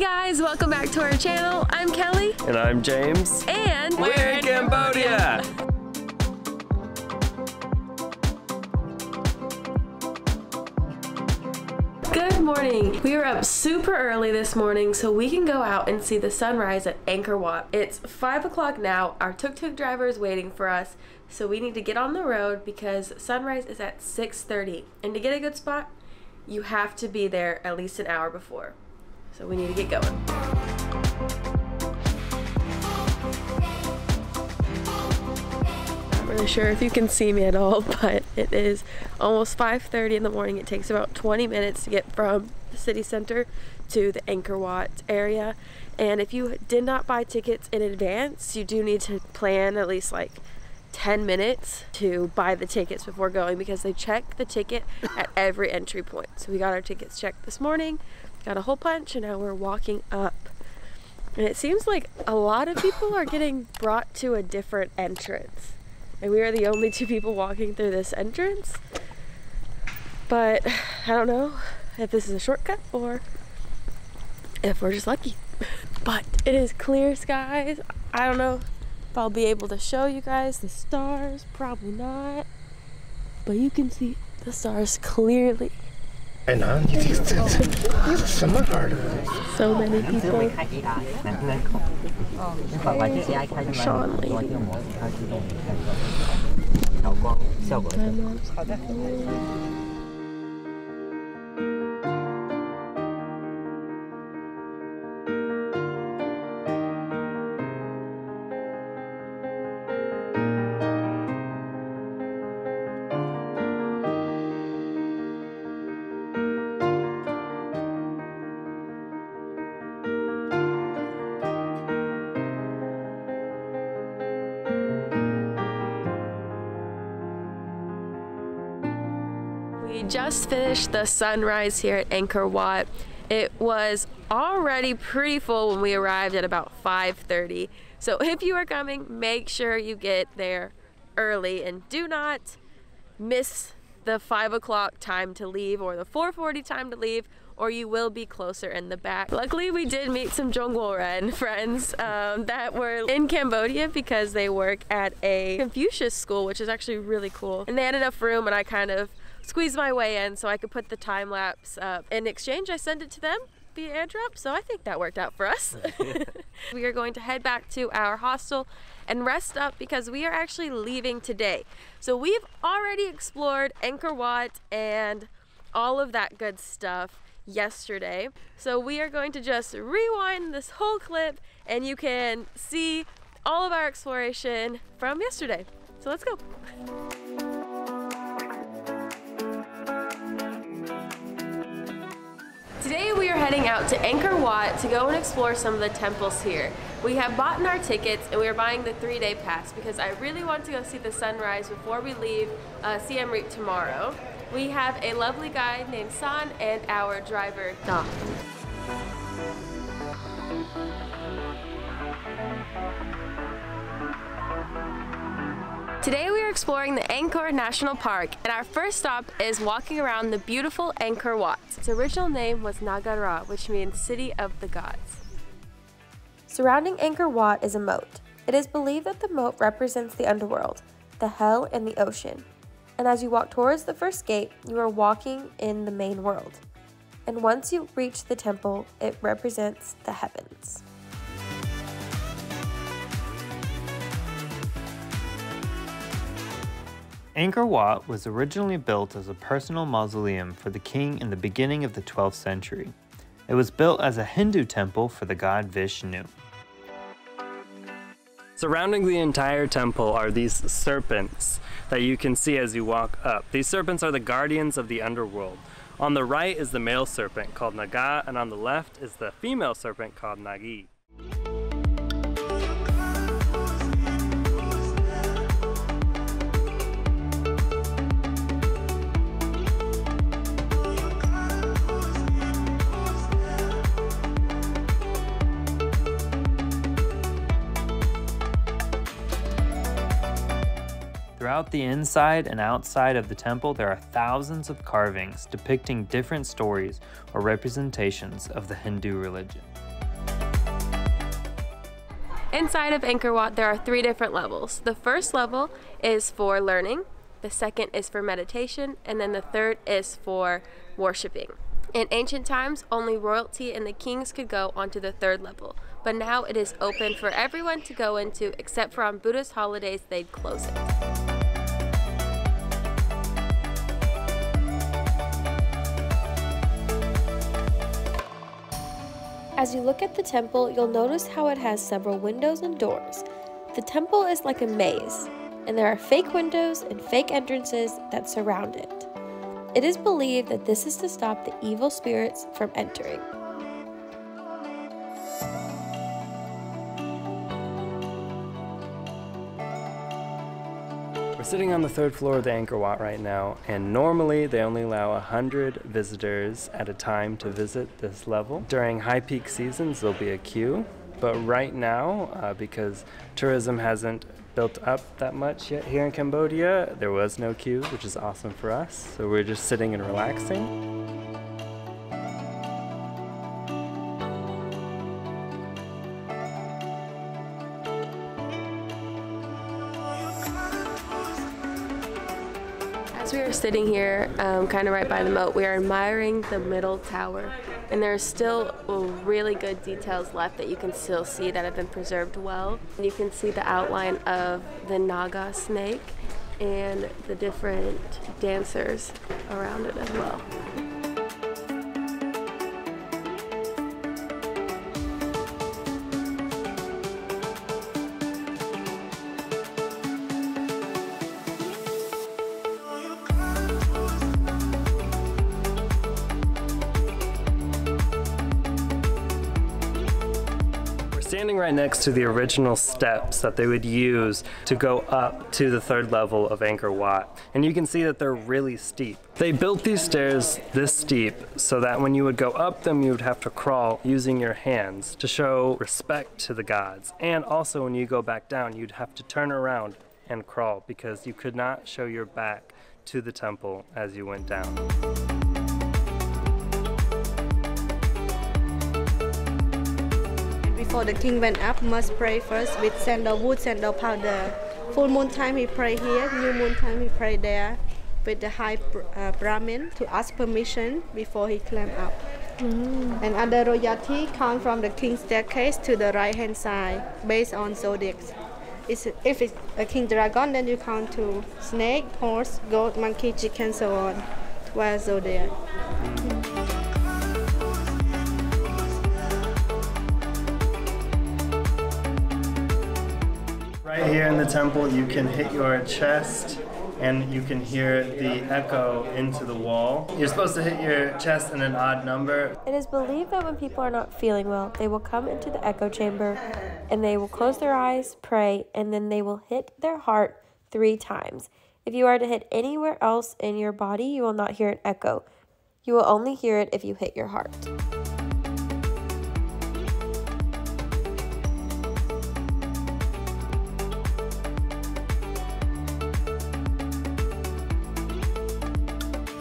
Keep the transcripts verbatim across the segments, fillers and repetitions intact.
Hey guys, welcome back to our channel. I'm Kelly. And I'm James. And we're, we're in Cambodia. Cambodia. Good morning. We were up super early this morning so we can go out and see the sunrise at Angkor Wat. It's five o'clock now. Our tuk-tuk driver is waiting for us, so we need to get on the road because sunrise is at six thirty. And to get a good spot, you have to be there at least an hour before. So we need to get going. Really sure if you can see me at all, but it is almost five thirty in the morning. It takes about twenty minutes to get from the city center to the Angkor Wat area, and if you did not buy tickets in advance, you do need to plan at least like ten minutes to buy the tickets before going, because they check the ticket at every entry point. So we got our tickets checked this morning, got a hole punch, and now we're walking up. And it seems like a lot of people are getting brought to a different entrance. And we are the only two people walking through this entrance. But I don't know if this is a shortcut or if we're just lucky. But it is clear skies. I don't know if I'll be able to show you guys the stars. Probably not. But you can see the stars clearly. And on summer hard. So many people. Sean Lee. We just finished the sunrise here at Angkor Wat. It was already pretty full when we arrived at about five thirty. So if you are coming, make sure you get there early and do not miss the five o'clock time to leave or the four forty time to leave, or you will be closer in the back. Luckily, we did meet some Jungguoren friends um, that were in Cambodia because they work at a Confucius school, which is actually really cool. And they had enough room, and I kind of squeeze my way in so I could put the time lapse up. In exchange, I sent it to them via airdrop, so I think that worked out for us. We are going to head back to our hostel and rest up because we are actually leaving today. So we've already explored Angkor Wat and all of that good stuff yesterday. So we are going to just rewind this whole clip and you can see all of our exploration from yesterday. So let's go. Today we are heading out to Angkor Wat to go and explore some of the temples here. We have bought our tickets and we are buying the three-day pass because I really want to go see the sunrise before we leave uh, Siem Reap tomorrow. We have a lovely guide named San and our driver, Don. Today we are exploring the Angkor National Park, and our first stop is walking around the beautiful Angkor Wat. Its original name was Nagara, which means City of the Gods. Surrounding Angkor Wat is a moat. It is believed that the moat represents the underworld, the hell, and the ocean. And as you walk towards the first gate, you are walking in the main world. And once you reach the temple, it represents the heavens. Angkor Wat was originally built as a personal mausoleum for the king in the beginning of the twelfth century. It was built as a Hindu temple for the god Vishnu. Surrounding the entire temple are these serpents that you can see as you walk up. These serpents are the guardians of the underworld. On the right is the male serpent called Naga, and on the left is the female serpent called Nagi. Throughout the inside and outside of the temple, there are thousands of carvings depicting different stories or representations of the Hindu religion. Inside of Angkor Wat, there are three different levels. The first level is for learning, the second is for meditation, and then the third is for worshiping. In ancient times, only royalty and the kings could go onto the third level, but now it is open for everyone to go into, except for on Buddhist holidays, they'd close it. As you look at the temple, you'll notice how it has several windows and doors. The temple is like a maze, and there are fake windows and fake entrances that surround it. It is believed that this is to stop the evil spirits from entering. We're sitting on the third floor of the Angkor Wat right now, and normally they only allow one hundred visitors at a time to visit this level. During high peak seasons, there'll be a queue, but right now, uh, because tourism hasn't built up that much yet here in Cambodia, there was no queue, which is awesome for us. So we're just sitting and relaxing. As we are sitting here, um, kind of right by the moat, we are admiring the middle tower. And there are still really good details left that you can still see that have been preserved well. And you can see the outline of the Naga snake and the different dancers around it as well. Standing right next to the original steps that they would use to go up to the third level of Angkor Wat. And you can see that they're really steep. They built these stairs this steep so that when you would go up them, you would have to crawl using your hands to show respect to the gods. And also when you go back down, you'd have to turn around and crawl because you could not show your back to the temple as you went down. Before the king went up, must pray first with sandalwood, sandal powder. Full moon time he pray here, new moon time he pray there with the high uh, Brahmin to ask permission before he climb up. Mm. And other royalty come from the king's staircase to the right hand side based on zodiacs. It's, if it's a king dragon, then you count to snake, horse, goat, monkey, chicken, so on, twelve zodiac. Right here in the temple, you can hit your chest and you can hear the echo into the wall. You're supposed to hit your chest in an odd number. It is believed that when people are not feeling well, they will come into the echo chamber and they will close their eyes, pray, and then they will hit their heart three times. If you are to hit anywhere else in your body, you will not hear an echo. You will only hear it if you hit your heart.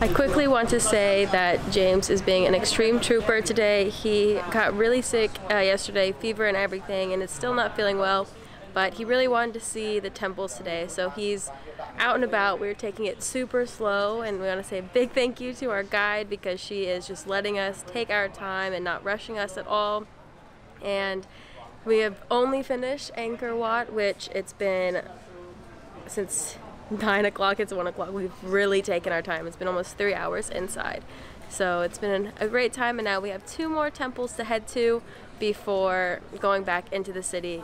I quickly want to say that James is being an extreme trooper today. He got really sick uh, yesterday, fever and everything, and is still not feeling well, but he really wanted to see the temples today, so he's out and about. We're taking it super slow, and we want to say a big thank you to our guide because she is just letting us take our time and not rushing us at all. And we have only finished Angkor Wat, which it's been since nine o'clock, it's one o'clock. We've really taken our time. It's been almost three hours inside. So it's been a great time, and now we have two more temples to head to before going back into the city.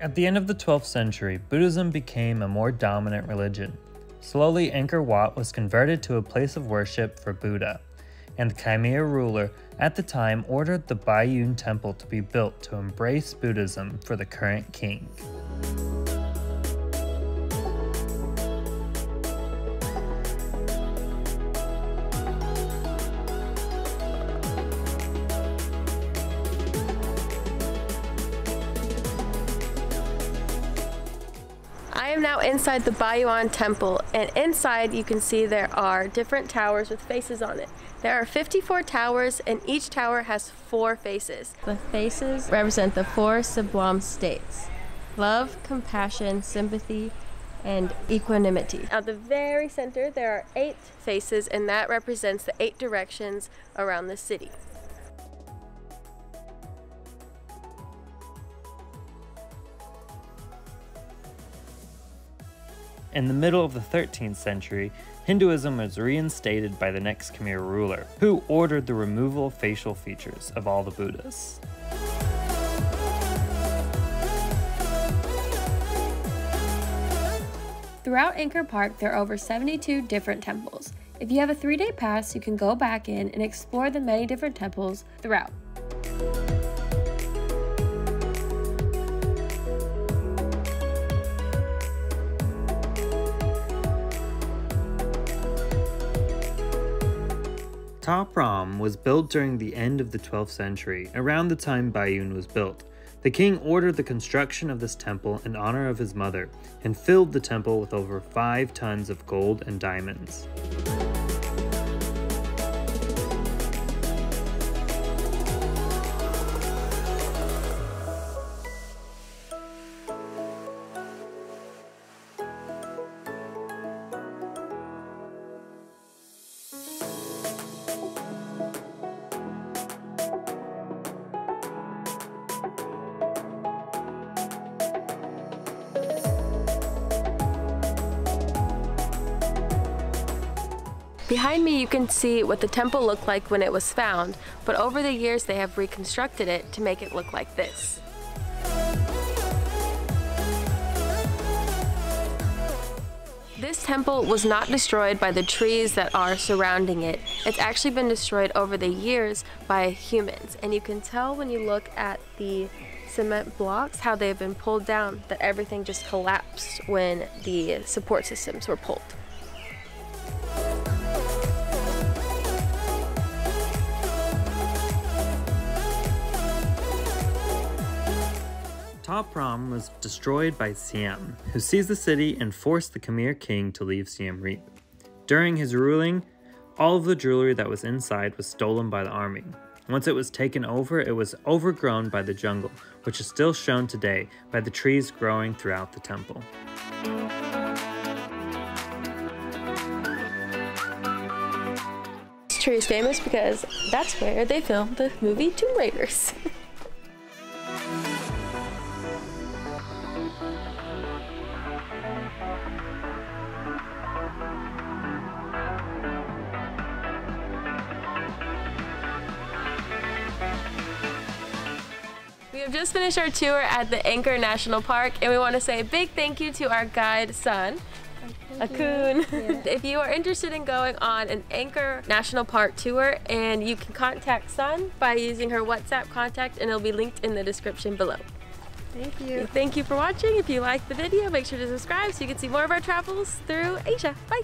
At the end of the twelfth century, Buddhism became a more dominant religion. Slowly, Angkor Wat was converted to a place of worship for Buddha, and the Khmer ruler at the time ordered the Bayon Temple to be built to embrace Buddhism for the current king. I am now inside the Bayon Temple, and inside you can see there are different towers with faces on it. There are fifty-four towers, and each tower has four faces. The faces represent the four sublime states: love, compassion, sympathy, and equanimity. At the very center, there are eight faces, and that represents the eight directions around the city. In the middle of the thirteenth century, Hinduism was reinstated by the next Khmer ruler, who ordered the removal of facial features of all the Buddhas. Throughout Angkor Park, there are over seventy-two different temples. If you have a three-day pass, you can go back in and explore the many different temples throughout. Ta Prohm was built during the end of the twelfth century, around the time Bayon was built. The king ordered the construction of this temple in honor of his mother, and filled the temple with over five tons of gold and diamonds. Behind me you can see what the temple looked like when it was found, but over the years they have reconstructed it to make it look like this. This temple was not destroyed by the trees that are surrounding it. It's actually been destroyed over the years by humans, and you can tell when you look at the cement blocks how they've been pulled down, that everything just collapsed when the support systems were pulled. Ta Prohm was destroyed by Siam, who seized the city and forced the Khmer king to leave Siem Reap. During his ruling, all of the jewelry that was inside was stolen by the army. Once it was taken over, it was overgrown by the jungle, which is still shown today by the trees growing throughout the temple. This tree is famous because that's where they filmed the movie Tomb Raiders. We've just finished our tour at the Angkor National Park, and we want to say a big thank you to our guide, Sun Akun. Yeah. If you are interested in going on an Angkor National Park tour, and you can contact Sun by using her WhatsApp contact, and it'll be linked in the description below. Thank you. Thank you for watching. If you liked the video, make sure to subscribe so you can see more of our travels through Asia. Bye.